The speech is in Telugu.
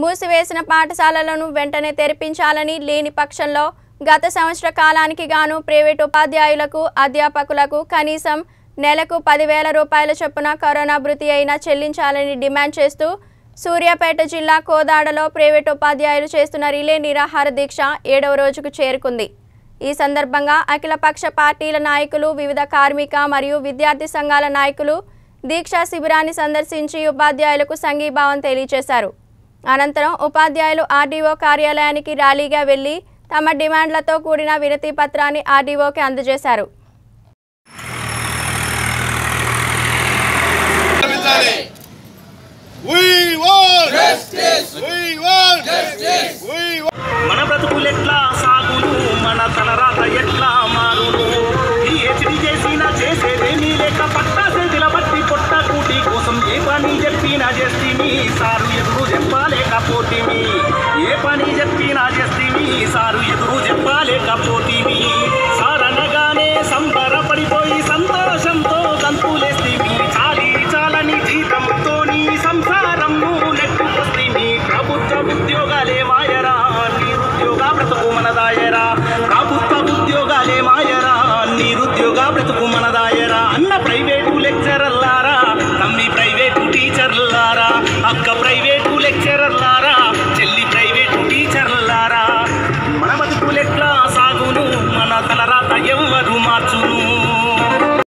మూసివేసిన పాఠశాలలను వెంటనే తెరిపించాలని లేని పక్షంలో గత సంవత్సర కాలానికి గాను ప్రైవేట్ ఉపాధ్యాయులకు అధ్యాపకులకు కనీసం నెలకు 10,000 రూపాయల చొప్పున కరోనా భృతి అయినా చెల్లించాలని డిమాండ్ చేస్తూ సూర్యాపేట జిల్లా కోదాడలో ప్రైవేట్ ఉపాధ్యాయులు చేస్తున్న రిలే నిరాహార దీక్ష 7వ రోజుకు చేరుకుంది। ఈ సందర్భంగా అఖిలపక్ష పార్టీల నాయకులు వివిధ కార్మిక మరియు విద్యార్థి సంఘాల నాయకులు దీక్షా శిబిరాన్ని సందర్శించి ఉపాధ్యాయులకు సంఘీభావం తెలియజేశారు। అనంతరం ఉపాధ్యాయులు ఆర్డీఓ కార్యాలయానికి ర్యాలీగా వెళ్లి తమ డిమాండ్లతో కూడిన వినతి పత్రాన్ని ఆర్డీఓకి అందజేశారు। मन बतुकुलेट्ला सागुनु मन तलरात एव्वरू मार्चुनु।